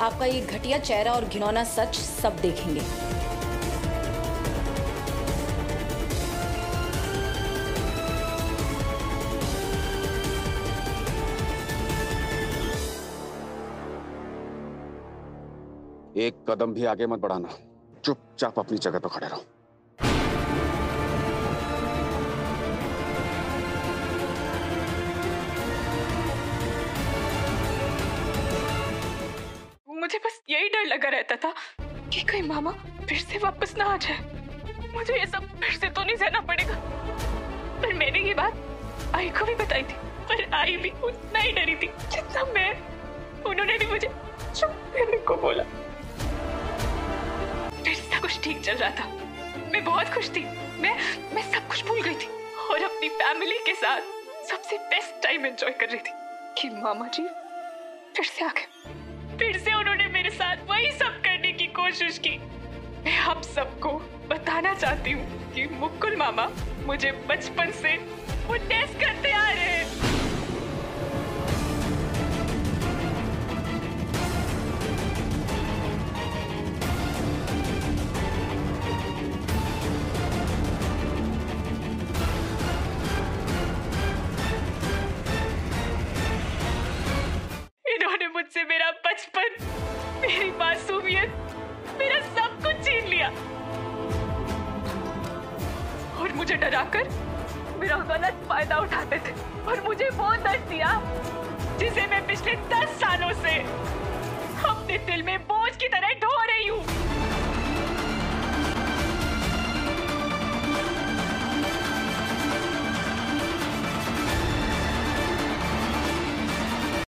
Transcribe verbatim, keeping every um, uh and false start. आपका ये घटिया चेहरा और घिनौना सच सब देखेंगे। एक कदम भी आगे मत बढ़ाना, चुपचाप अपनी जगह पर खड़े रहो। मुझे बस यही डर लगा रहता था कि कहीं मामा फिर से वापस ना आ जाए। मुझे ये सब फिर से तो नहीं सहना पड़ेगा। पर मैंने ये बात आई को भी बताई थी, पर आई भी उतना ही डरी थी जितना मैं। उन्होंने भी मुझे चुप रहने को बोला। फिर सब कुछ ठीक चल रहा था, मैं बहुत खुश थी, मैं मैं सब कुछ भूल गई थी और अपनी फैमिली के साथ सबसे बेस्ट टाइम एंजॉय कर रही थी कि मामा जी फिर से आ गए। फिर से उन्होंने मेरे साथ वही सब करने की कोशिश की। मैं आप सबको बताना चाहती हूँ कि मुकुल मामा मुझे बचपन से वो टेस्ट करते आ रहे हैं। मुझसे मेरा बचपन, मेरी मासूमियत, मेरा सब कुछ छीन लिया और मुझे डराकर मेरा गलत फायदा उठाते थे और मुझे वो दर्द दिया जिसे मैं पिछले दस सालों से अपने दिल में बोझ की तरह